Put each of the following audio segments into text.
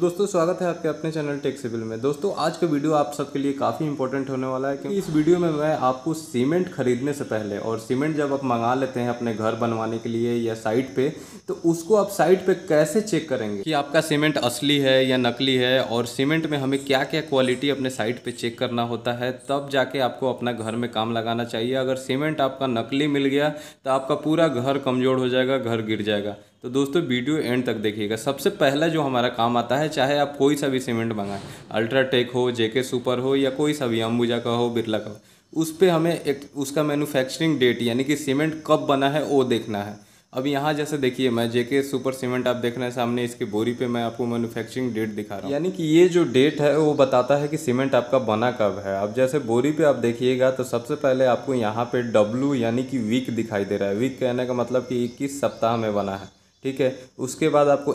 दोस्तों स्वागत है आपके अपने चैनल टेक सिविल में। दोस्तों आज का वीडियो आप सबके लिए काफ़ी इंपॉर्टेंट होने वाला है, क्योंकि इस वीडियो में मैं आपको सीमेंट खरीदने से पहले, और सीमेंट जब आप मंगा लेते हैं अपने घर बनवाने के लिए या साइट पे, तो उसको आप साइट पे कैसे चेक करेंगे कि आपका सीमेंट असली है या नकली है, और सीमेंट में हमें क्या क्या क्वालिटी अपने साइट पर चेक करना होता है, तब जाके आपको अपना घर में काम लगाना चाहिए। अगर सीमेंट आपका नकली मिल गया तो आपका पूरा घर कमज़ोर हो जाएगा, घर गिर जाएगा। तो दोस्तों वीडियो एंड तक देखिएगा। सबसे पहला जो हमारा काम आता है, चाहे आप कोई सा भी सीमेंट मंगाएं, अल्ट्राटेक हो, जेके सुपर हो या कोई सा भी, अंबुजा का हो, बिरला का हो, उस पर हमें एक उसका मैन्युफैक्चरिंग डेट यानी कि सीमेंट कब बना है वो देखना है। अब यहाँ जैसे देखिए, मैं जेके सुपर सीमेंट आप देख रहे हैं सामने, इसकी बोरी पे मैं आपको मैन्युफैक्चरिंग डेट दिखा रहा हूँ, यानी कि ये जो डेट है वो बताता है कि सीमेंट आपका बना कब है। अब जैसे बोरी पे आप देखिएगा तो सबसे पहले आपको यहाँ पे W यानी कि वीक दिखाई दे रहा है। वीक कहने का मतलब कि 21 सप्ताह में बना है, ठीक है। उसके बाद आपको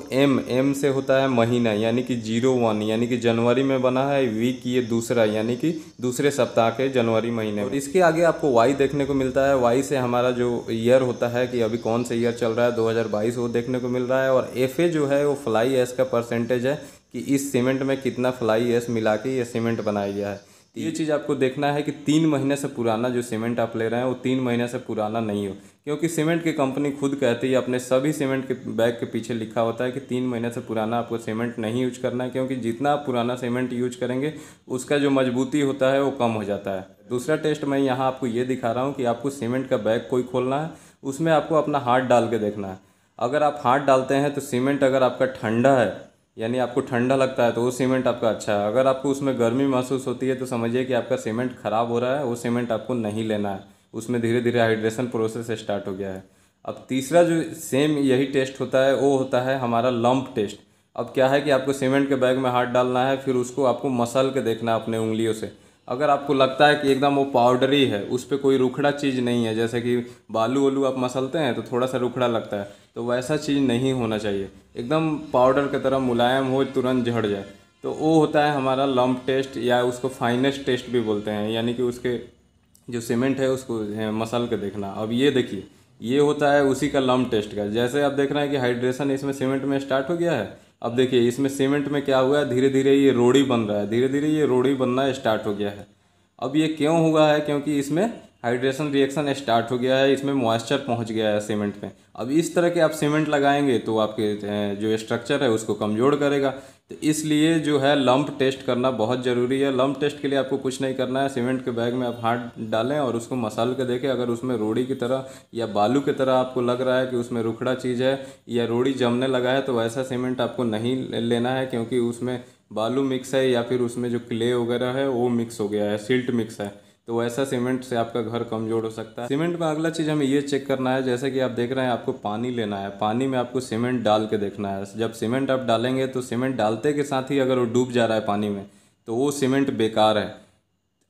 M से होता है महीना, यानी कि 01 यानी कि जनवरी में बना है। वीक ये दूसरा यानी कि दूसरे सप्ताह के जनवरी महीने में। इसके आगे आपको Y देखने को मिलता है। Y से हमारा जो ईयर होता है कि अभी कौन सा ईयर चल रहा है, 2022 वो देखने को मिल रहा है। और FA जो है वो फ्लाई ऐश का परसेंटेज है कि इस सीमेंट में कितना फ्लाई ऐश मिला के ये सीमेंट बनाया गया है। ये चीज़ आपको देखना है कि 3 महीने से पुराना जो सीमेंट आप ले रहे हैं वो 3 महीने से पुराना नहीं हो, क्योंकि सीमेंट की कंपनी खुद कहती है, अपने सभी सीमेंट के बैग के पीछे लिखा होता है कि 3 महीने से पुराना आपको सीमेंट नहीं यूज करना है, क्योंकि जितना आप पुराना सीमेंट यूज करेंगे उसका जो मजबूती होता है वो कम हो जाता है। दूसरा टेस्ट मैं यहाँ आपको ये दिखा रहा हूँ कि आपको सीमेंट का बैग कोई खोलना है, उसमें आपको अपना हाथ डाल के देखना है। अगर आप हाथ डालते हैं तो सीमेंट अगर आपका ठंडा है यानी आपको ठंडा लगता है तो वो सीमेंट आपका अच्छा है। अगर आपको उसमें गर्मी महसूस होती है तो समझिए कि आपका सीमेंट ख़राब हो रहा है, वो सीमेंट आपको नहीं लेना है, उसमें धीरे धीरे हाइड्रेशन प्रोसेस स्टार्ट हो गया है। अब तीसरा जो सेम यही टेस्ट होता है वो होता है हमारा लंप टेस्ट। अब क्या है कि आपको सीमेंट के बैग में हाथ डालना है, फिर उसको आपको मसल के देखना है अपने उंगलियों से। अगर आपको लगता है कि एकदम वो पाउडरी है, उस पर कोई रुखड़ा चीज़ नहीं है, जैसे कि बालू वालू आप मसलते हैं तो थोड़ा सा रुखड़ा लगता है, तो वैसा चीज़ नहीं होना चाहिए, एकदम पाउडर की तरह मुलायम हो, तुरंत झड़ जाए, तो वो होता है हमारा लंप टेस्ट, या उसको फाइनेस्ट टेस्ट भी बोलते हैं, यानी कि उसके जो सीमेंट है उसको मसल के देखना। अब ये देखिए, ये होता है उसी का लंप टेस्ट का। जैसे आप देख रहे हैं कि हाइड्रेशन इसमें सीमेंट में स्टार्ट हो गया है। अब देखिए इसमें सीमेंट में क्या हुआ है, धीरे धीरे ये रोड़ी बन रहा है, धीरे धीरे ये रोड़ी बनना स्टार्ट हो गया है। अब ये क्यों हुआ है, क्योंकि इसमें हाइड्रेशन रिएक्शन स्टार्ट हो गया है, इसमें मॉइस्चर पहुंच गया है सीमेंट में। अब इस तरह के आप सीमेंट लगाएंगे तो आपके जो स्ट्रक्चर है उसको कमज़ोर करेगा, तो इसलिए जो है लंप टेस्ट करना बहुत ज़रूरी है। लंप टेस्ट के लिए आपको कुछ नहीं करना है, सीमेंट के बैग में आप हाथ डालें और उसको मसल के देखें। अगर उसमें रोड़ी की तरह या बालू की तरह आपको लग रहा है कि उसमें रुखड़ा चीज़ है या रोड़ी जमने लगा है, तो वैसा सीमेंट आपको नहीं लेना है, क्योंकि उसमें बालू मिक्स है या फिर उसमें जो क्ले वगैरह है वो मिक्स हो गया है, सिल्ट मिक्स है, तो वैसा सीमेंट से आपका घर कमज़ोर हो सकता है। सीमेंट में अगला चीज़ हमें ये चेक करना है, जैसे कि आप देख रहे हैं आपको पानी लेना है, पानी में आपको सीमेंट डाल के देखना है। जब सीमेंट आप डालेंगे तो सीमेंट डालते के साथ ही अगर वो डूब जा रहा है पानी में तो वो सीमेंट बेकार है।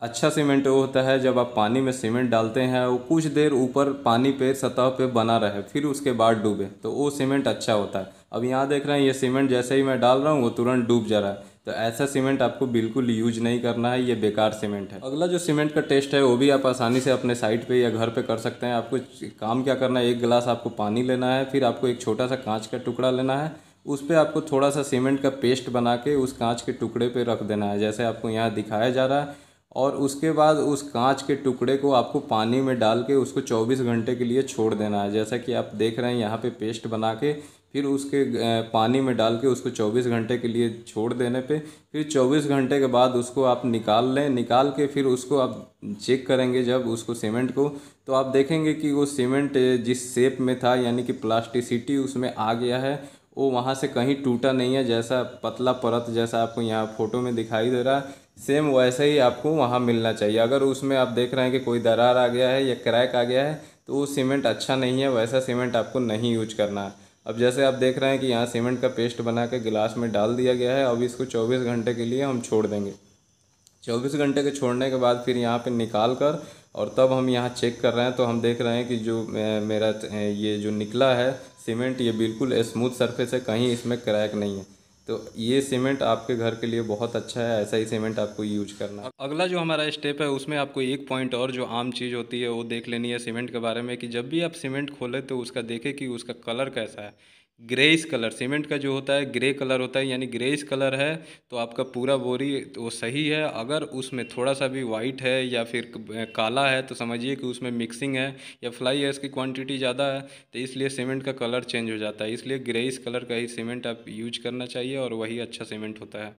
अच्छा सीमेंट वो होता है जब आप पानी में सीमेंट डालते हैं वो कुछ देर ऊपर पानी पे सतह पे बना रहे, फिर उसके बाद डूबे, तो वो सीमेंट अच्छा होता है। अब यहाँ देख रहे हैं ये सीमेंट जैसे ही मैं डाल रहा हूँ वो तुरंत डूब जा रहा है, तो ऐसा सीमेंट आपको बिल्कुल यूज नहीं करना है, ये बेकार सीमेंट है। अगला जो सीमेंट का टेस्ट है वो भी आप आसानी से अपने साइट पे या घर पे कर सकते हैं। आपको काम क्या करना है, 1 गिलास आपको पानी लेना है, फिर आपको एक छोटा सा कांच का टुकड़ा लेना है, उस पर आपको थोड़ा सा सीमेंट का पेस्ट बना के उस कांच के टुकड़े पर रख देना है, जैसे आपको यहाँ दिखाया जा रहा है। और उसके बाद उस कांच के टुकड़े को आपको पानी में डाल के उसको 24 घंटे के लिए छोड़ देना है, जैसा कि आप देख रहे हैं यहाँ पे पेस्ट बना के फिर उसके पानी में डाल के उसको 24 घंटे के लिए छोड़ देने पे फिर 24 घंटे के बाद उसको आप निकाल लें। निकाल के फिर उसको आप चेक करेंगे जब उसको सीमेंट को, तो आप देखेंगे कि वो सीमेंट जिस शेप में था यानी कि प्लास्टिसिटी उसमें आ गया है, वो वहाँ से कहीं टूटा नहीं है। जैसा पतला परत जैसा आपको यहाँ फ़ोटो में दिखाई दे रहा है, सेम वैसे ही आपको वहाँ मिलना चाहिए। अगर उसमें आप देख रहे हैं कि कोई दरार आ गया है या क्रैक आ गया है तो वो सीमेंट अच्छा नहीं है, वैसा सीमेंट आपको नहीं यूज करना है। अब जैसे आप देख रहे हैं कि यहाँ सीमेंट का पेस्ट बना के गिलास में डाल दिया गया है, अब इसको 24 घंटे के लिए हम छोड़ देंगे। 24 घंटे के छोड़ने के बाद फिर यहाँ पर निकाल कर और तब हम यहाँ चेक कर रहे हैं, तो हम देख रहे हैं कि जो मेरा ये जो निकला है सीमेंट ये बिल्कुल स्मूथ सरफेस है, कहीं इसमें क्रैक नहीं है, तो ये सीमेंट आपके घर के लिए बहुत अच्छा है, ऐसा ही सीमेंट आपको यूज करना है। अगला जो हमारा स्टेप है उसमें आपको एक पॉइंट और जो आम चीज़ होती है वो देख लेनी है सीमेंट के बारे में, कि जब भी आप सीमेंट खोलें तो उसका देखें कि उसका कलर कैसा है। ग्रेइश कलर, सीमेंट का जो होता है ग्रे कलर होता है, यानी ग्रेइश कलर है तो आपका पूरा बोरी तो सही है। अगर उसमें थोड़ा सा भी वाइट है या फिर काला है तो समझिए कि उसमें मिक्सिंग है या फ्लाई ऐश की क्वांटिटी ज़्यादा है, तो इसलिए सीमेंट का कलर चेंज हो जाता है। इसलिए ग्रेइश कलर का ही सीमेंट आप यूज करना चाहिए और वही अच्छा सीमेंट होता है।